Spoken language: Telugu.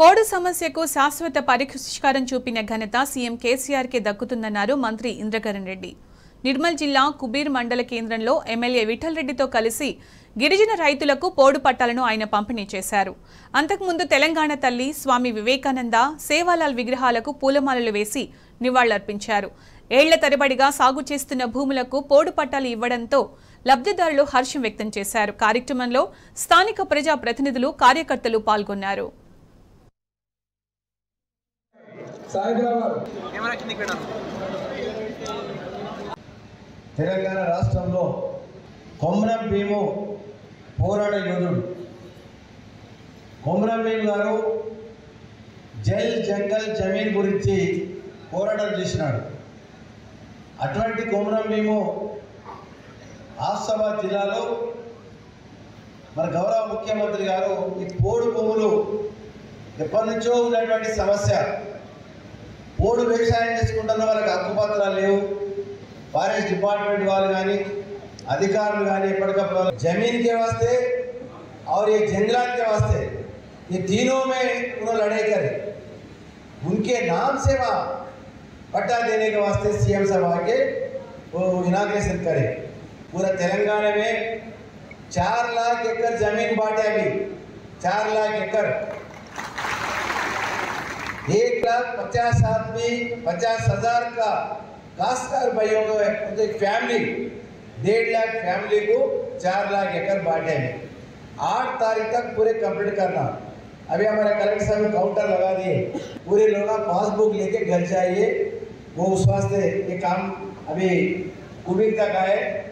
పౌర సమస్యకు శాశ్వత పరిష్కారం చూపిన ఘనత సీఎం కేసీఆర్ కి దక్కుతుందన్నారు మంత్రి ఇంద్రకరణ్ రెడ్డి. నిర్మల్ జిల్లా కుబీర్ మండల కేంద్రంలో ఎమ్మెల్యే విఠల్ రెడ్డితో కలిసి గిరిజన రైతులకు పోడు పట్టాలను ఆయన పంపిణీ చేశారు. అంతకుముందు తెలంగాణ తల్లి స్వామి వివేకానంద సేవాలాల్ విగ్రహాలకు పూలమాలలు వేసి నివాళులర్పించారు. ఏళ్ల తరబడిగా సాగు చేస్తున్న భూములకు పోడు పట్టాలు ఇవ్వడంతో లబ్ధిదారులు హర్షం వ్యక్తం చేశారు. కార్యక్రమంలో స్థానిక ప్రజా ప్రతినిధులు కార్యకర్తలు పాల్గొన్నారు. తెలంగాణ రాష్ట్రంలో కుమ్రం భీమ్ పోరాట యోధుడు కుమ్రం భీమ్ గారు జల్ జంగల్ జమీన్ గురించి పోరాటం చేసినాడు. అటువంటి కుమ్రం భీమ్ ఆసిఫాబాద్ జిల్లాలో మన గౌరవ ముఖ్యమంత్రి గారు ఈ పోడు భూములు ఎప్పటి నుంచో ఉన్నటువంటి సమస్య. పోడు వ్యవసాయం చేసుకుంటున్న వాళ్ళకి హక్కుపత్రాలు లేవు. ఫారెస్ట్ డిపాर्टमेंट వాళ్ళు కానీ అధికారులు కానీ ఎప్పటికప్పుడు జమీన్ కే వాస్తే और ये जंगलात के वास्ते ये तीनों में उन्होंने लड़ाई करी. उनके नाम से वहाँ पट्टा देने के वास्ते सीएम सभा के वो इनाग्रेशन करे. पूरा तेलंगाना में 4 लाख एकड़ जमीन बांटे. अभी 4 लाख एकड़ 1,50,000 का खासकर भाइयों को एक फैमिली 1.5 लाख फैमिली को 4 लाख एकड़ बांटे हैं. 8 तारीख तक पूरे कंप्लीट करना. अभी हमारे कलेक्टर साहब काउंटर लगा दिए. पूरे लोग पासबुक लेके घर जाइए. वो उस वास्ते ये काम अभी कुबिर तक आए.